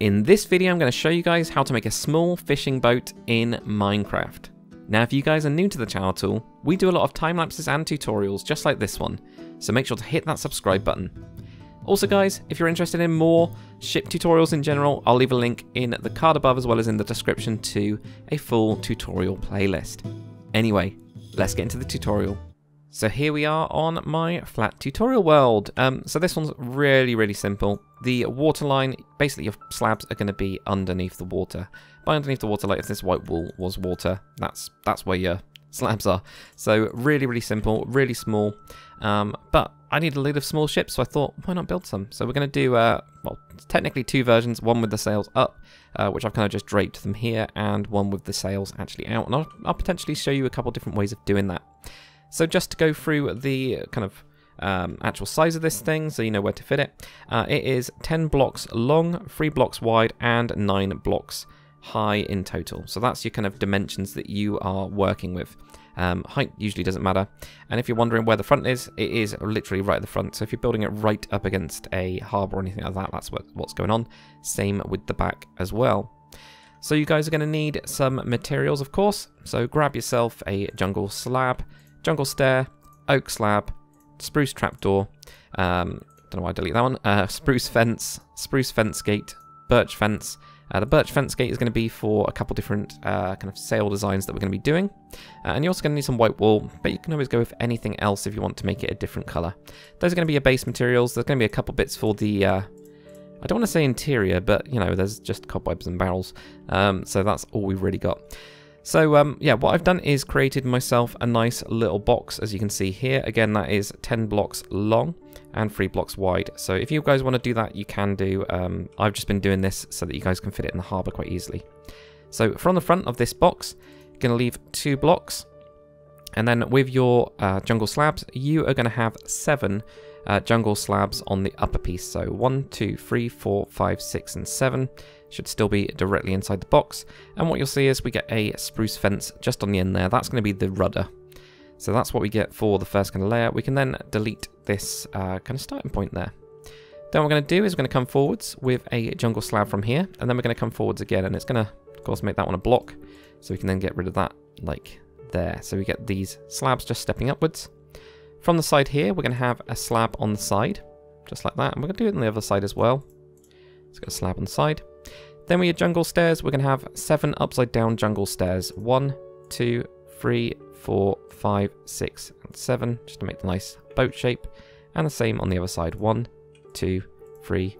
In this video, I'm going to show you guys how to make a small fishing boat in Minecraft. Now, if you guys are new to the channel at all, we do a lot of time lapses and tutorials just like this one, so make sure to hit that subscribe button. Also guys, if you're interested in more ship tutorials in general, I'll leave a link in the card above as well as in the description to a full tutorial playlist. Anyway, let's get into the tutorial. So here we are on my flat tutorial world. So this one's really simple. The water line, basically your slabs are going to be underneath the water. By underneath the water, like if this white wall was water, that's where your slabs are. So really simple, really small. But I need a load of small ships, so I thought, why not build some? So we're going to do, well, technically two versions, one with the sails up, which I've kind of just draped them here, and one with the sails actually out. And I'll potentially show you a couple different ways of doing that. So just to go through the kind of actual size of this thing, so you know where to fit it, it is 10 blocks long, 3 blocks wide, and 9 blocks high in total. So that's your kind of dimensions that you are working with. Height usually doesn't matter, and if you're wondering where the front is, it is literally right at the front, so if you're building it right up against a harbour or anything like that, that's what's going on. Same with the back as well. So you guys are going to need some materials, of course, so grab yourself a jungle slab, jungle stair, oak slab, spruce trapdoor, don't know why I delete that one, spruce fence gate, birch fence. The birch fence gate is going to be for a couple different kind of sail designs that we're going to be doing. And you're also going to need some white wool, but you can always go with anything else if you want to make it a different colour. Those are going to be your base materials. There's going to be a couple bits for the, I don't want to say interior, but you know, there's just cobwebs and barrels. So that's all we've really got. So yeah, what I've done is created myself a nice little box, as you can see here. Again, that is 10 blocks long and 3 blocks wide. So if you guys want to do that, you can do. I've just been doing this so that you guys can fit it in the harbour quite easily. So from the front of this box, you're going to leave 2 blocks. And then with your jungle slabs, you are going to have 7 jungle slabs on the upper piece. So 1, 2, 3, 4, 5, 6, and 7. Should still be directly inside the box, and what you'll see is we get a spruce fence just on the end there. That's going to be the rudder, so that's what we get for the first kind of layer. We can then delete this kind of starting point there. Then what we're going to do is we're going to come forwards with a jungle slab from here, and then we're going to come forwards again, and it's going to of course make that one a block, so we can then get rid of that like there. So we get these slabs just stepping upwards. From the side here, we're going to have a slab on the side just like that, and we're going to do it on the other side as well. Let's get a slab on the side. Then with your jungle stairs, we're going to have 7 upside down jungle stairs. 1, 2, 3, 4, 5, 6, and 7, just to make the nice boat shape. And the same on the other side. 1, 2, 3,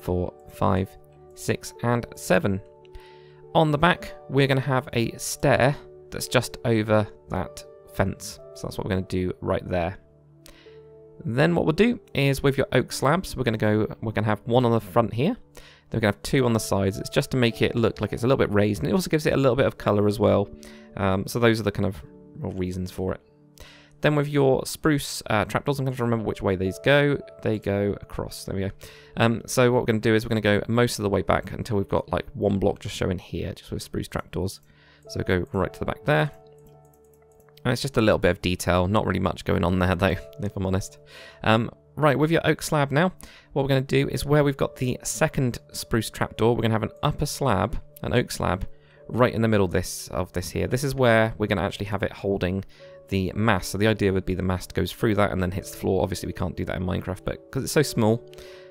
4, 5, 6, and 7. On the back, we're going to have a stair that's just over that fence. So that's what we're going to do right there. Then what we'll do is with your oak slabs, we're going to have 1 on the front here. Then we're going to have 2 on the sides. It's just to make it look like it's a little bit raised, and it also gives it a little bit of colour as well. So those are the kind of reasons for it. Then with your spruce trapdoors, I'm going to remember which way these go. They go across. There we go. So what we're going to do is we're going to go most of the way back until we've got like 1 block just showing here, just with spruce trapdoors. So go right to the back there. And it's just a little bit of detail. Not really much going on there though, if I'm honest. Right, with your oak slab now, what we're going to do is where we've got the second spruce trapdoor, we're going to have an upper slab, an oak slab, right in the middle of this here. This is where we're going to actually have it holding the mast. So the idea would be the mast goes through that and then hits the floor. Obviously, we can't do that in Minecraft, but because it's so small,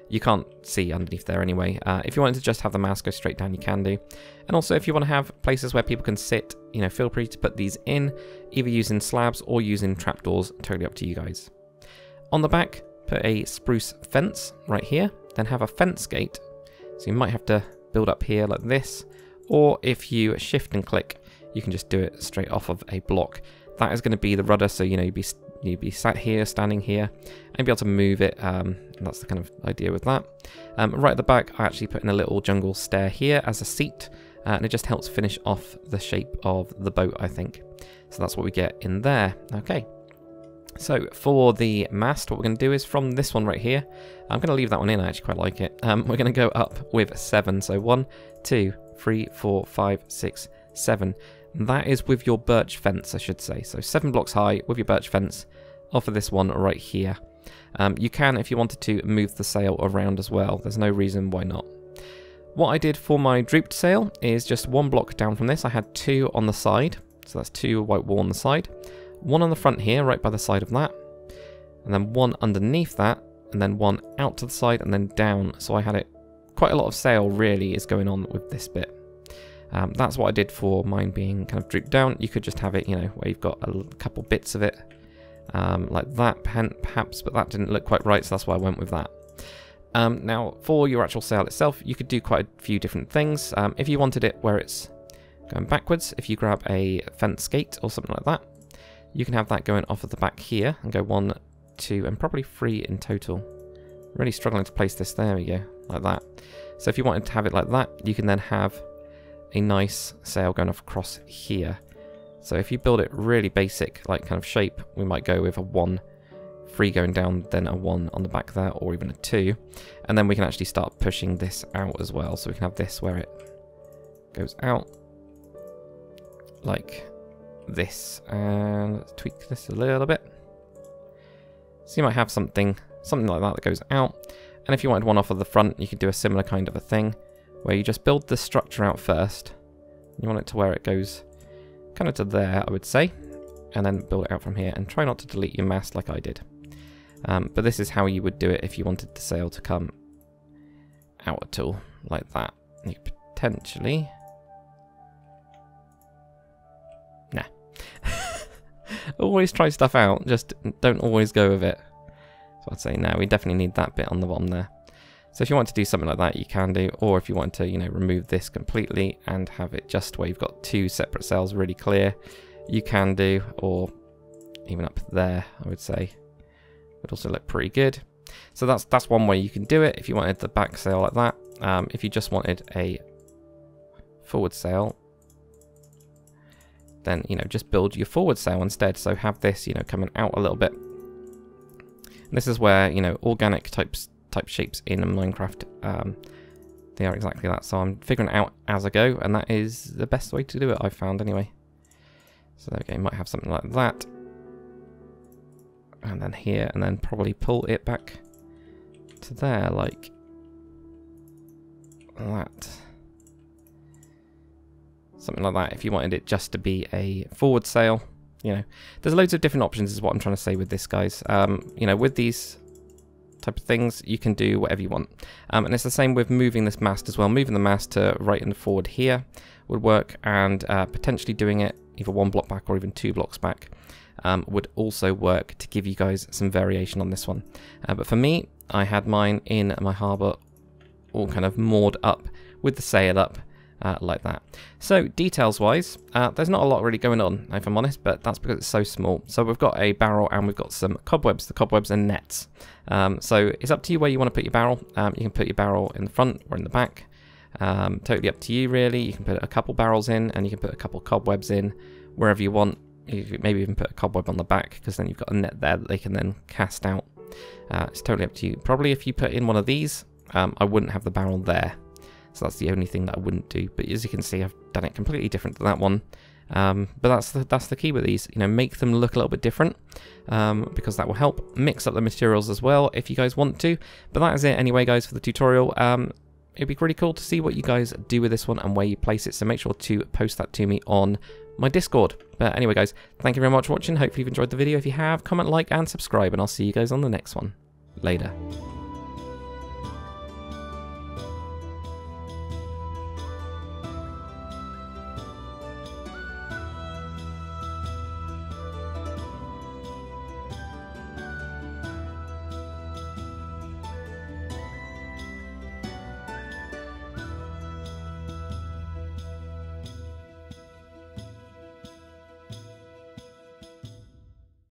you can't see underneath there anyway. If you wanted to just have the mast go straight down, you can do. And also, if you want to have places where people can sit, you know, feel free to put these in, either using slabs or using trapdoors. Totally up to you guys. On the back, put a spruce fence right here, then have a fence gate. So you might have to build up here like this, or if you shift and click, you can just do it straight off of a block. That is going to be the rudder, so you know you'd be sat here, standing here, and be able to move it. And that's the kind of idea with that. Right at the back, I actually put in a little jungle stair here as a seat, and it just helps finish off the shape of the boat, I think. So that's what we get in there. Okay. So for the mast, what we're going to do is from this one right here, I'm going to leave that one in, I actually quite like it. We're going to go up with 7, so 1, 2, 3, 4, 5, 6, 7. That is with your birch fence, I should say. So 7 blocks high with your birch fence off of this one right here. You can, if you wanted to, move the sail around as well. There's no reason why not. What I did for my drooped sail is just one block down from this. I had two on the side, so that's two white wool on the side, one on the front here, right by the side of that, and then one underneath that, and then one out to the side and then down. So I had it, quite a lot of sail really is going on with this bit. That's what I did for mine being kind of drooped down. You could just have it, you know, where you've got a couple bits of it, like that perhaps, but that didn't look quite right, so that's why I went with that. Now, for your actual sail itself, you could do quite a few different things. If you wanted it where it's going backwards, if you grab a fence gate or something like that, you can have that going off at the back here and go 1, 2, and probably 3 in total. Really struggling to place this. There we go, like that. So if you wanted to have it like that, you can then have a nice sail going off across here. So if you build it really basic, like kind of shape, we might go with a 1, 3 going down, then a 1 on the back there, or even a 2. And then we can actually start pushing this out as well. So we can have this where it goes out like this. And let's tweak this a little bit. So you might have something like that that goes out. And if you wanted one off of the front, you could do a similar kind of a thing where you just build the structure out first. You want it to where it goes kind of to there, I would say, and then build it out from here, and try not to delete your mast like I did. But this is how you would do it if you wanted the sail to come out at all, like that. You could potentially... Nah. Always try stuff out, just don't always go with it. So I'd say no, we definitely need that bit on the bottom there. So if you want to do something like that, you can do, or if you want to, you know, remove this completely and have it just where you've got two separate sails really clear, you can do, or even up there, I would say, would also look pretty good. So that's one way you can do it. If you wanted the back sail like that, if you just wanted a forward sail, then, you know, just build your forward sail instead. So have this, you know, coming out a little bit. And this is where, you know, organic type shapes in Minecraft, they are exactly that. So I'm figuring it out as I go, and that is the best way to do it, I've found anyway. So there we go, you might have something like that. And then here, and then probably pull it back to there, like that. Something like that, if you wanted it just to be a forward sail. You know, there's loads of different options is what I'm trying to say with this, guys. You know, with these type of things, you can do whatever you want. And it's the same with moving this mast as well. Moving the mast to right and forward here would work, and potentially doing it either one block back or even two blocks back would also work to give you guys some variation on this one. But for me, I had mine in my harbour all kind of moored up with the sail up like that. So details wise, there's not a lot really going on, if I'm honest, but that's because it's so small. So we've got a barrel and we've got some cobwebs. The cobwebs are nets. So it's up to you where you want to put your barrel. You can put your barrel in the front or in the back. Totally up to you really. You can put a couple barrels in, and you can put a couple cobwebs in wherever you want. You could maybe even put a cobweb on the back, because then you've got a net there that they can then cast out. It's totally up to you. Probably if you put in one of these, I wouldn't have the barrel there, so that's the only thing that I wouldn't do. But as you can see, I've done it completely different to that one. But that's the key with these, you know, make them look a little bit different, because that will help mix up the materials as well if you guys want to. But that is it anyway, guys, for the tutorial. It'd be really cool to see what you guys do with this one and where you place it, so make sure to post that to me on my Discord. But anyway, guys, thank you very much for watching. Hopefully you've enjoyed the video. If you have, comment, like, and subscribe, and I'll see you guys on the next one. Later.